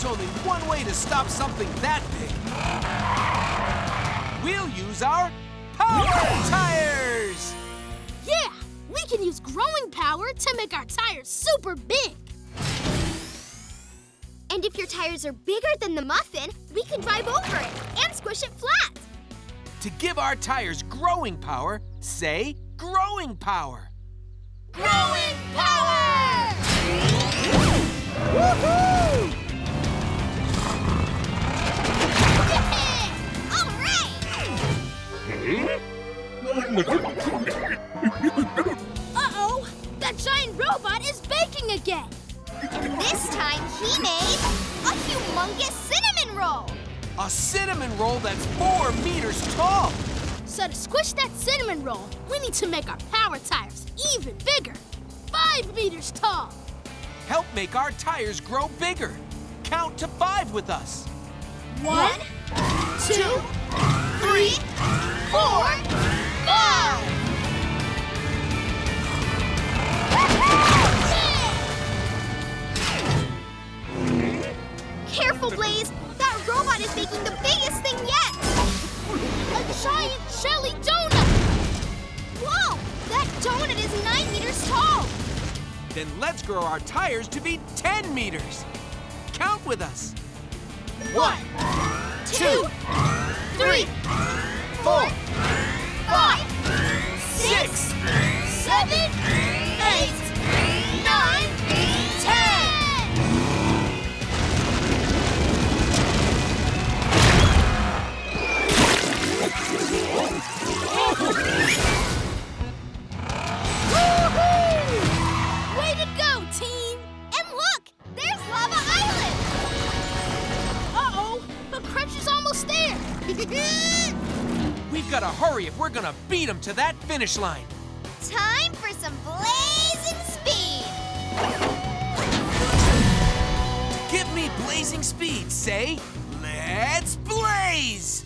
There's only one way to stop something that big. We'll use our power tires! Yeah! We can use growing power to make our tires super big. And if your tires are bigger than the muffin, we can drive over it and squish it flat. To give our tires growing power, say growing power. Growing power! Woohoo! All right! Uh-oh! That giant robot is baking again. And this time, he made a humongous cinnamon roll! A cinnamon roll that's 4 meters tall! So to squish that cinnamon roll, we need to make our power tires even bigger, 5 meters tall! Help make our tires grow bigger. Count to 5 with us. 1, 2, 3, 4, 5! Careful, Blaze! That robot is making the biggest thing yet! A giant jelly donut! Whoa! That donut is 9 meters tall! Then let's grow our tires to be 10 meters! Count with us! 1, 2, 3, 4, 5, 6, 7, 8, 9, 10! Woo-hoo! Way to go, team! And look! There's Lava Island! Uh-oh! But Crusher's almost there! We've got to hurry if we're gonna beat him to that finish line! Time for some blazing speed! Give me blazing speed, say, let's blaze!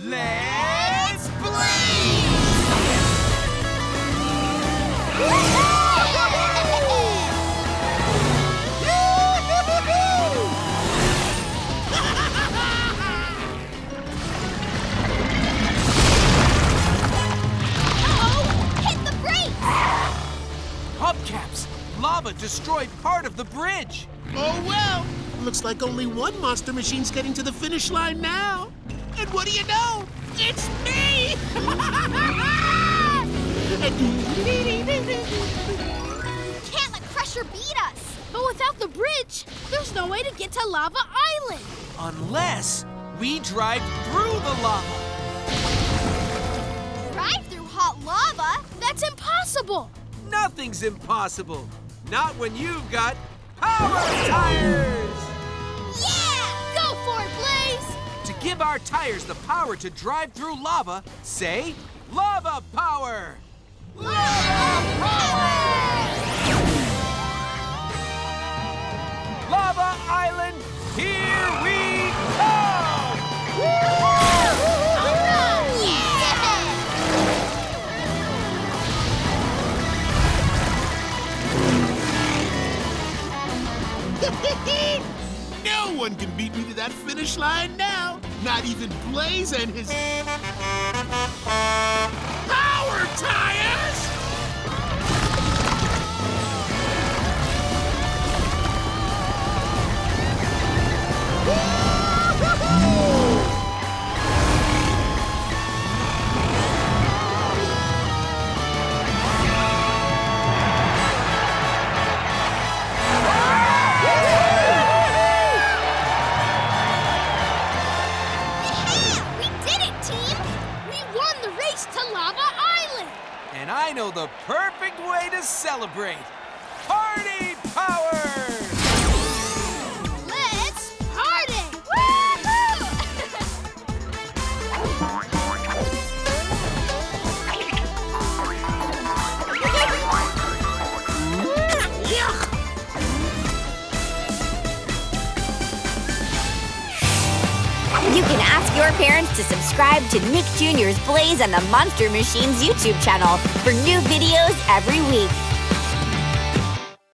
Let's blaze! Uh-oh! Hit the brakes! Hubcaps! Lava destroyed part of the bridge! Oh, well! Looks like only one monster machine's getting to the finish line now. And what do you know? It's me! Can't let Crusher beat us! But without the bridge, there's no way to get to Lava Island! Unless we drive through the lava! Drive through hot lava? That's impossible! Nothing's impossible! Not when you've got power tires! Yeah! Go for it, Blaze! To give our tires the power to drive through lava, say, lava power! Lava power! Lava Island, here we come! Woo-hoo! Yeah! No one can beat me to that finish line now. Not even Blaze and his power tires! I know the perfect way to celebrate. Party power! Let's party! Woohoo! You can ask your parents to subscribe to Nick Jr.'s Blaze and the Monster Machines YouTube channel for new videos every week.